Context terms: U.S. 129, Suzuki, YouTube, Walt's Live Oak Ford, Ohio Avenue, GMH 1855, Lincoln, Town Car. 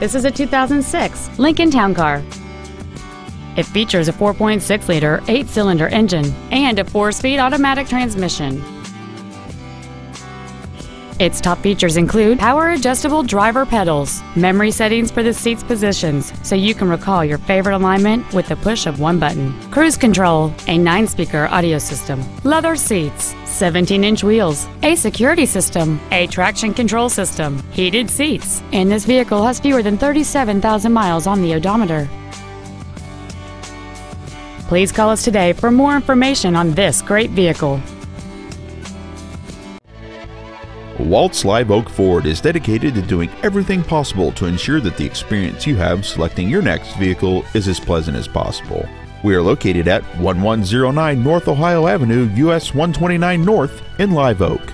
This is a 2006 Lincoln Town Car. It features a 4.6-liter, 8-cylinder engine and a 4-speed automatic transmission. Its top features include power-adjustable driver pedals, memory settings for the seat's positions so you can recall your favorite alignment with the push of one button, cruise control, a 9-speaker audio system, leather seats, 17-inch wheels, a security system, a traction control system, heated seats, and this vehicle has fewer than 37,000 miles on the odometer. Please call us today for more information on this great vehicle. Walt's Live Oak Ford is dedicated to doing everything possible to ensure that the experience you have selecting your next vehicle is as pleasant as possible. We are located at 1109 North Ohio Avenue, US 129 North in Live Oak.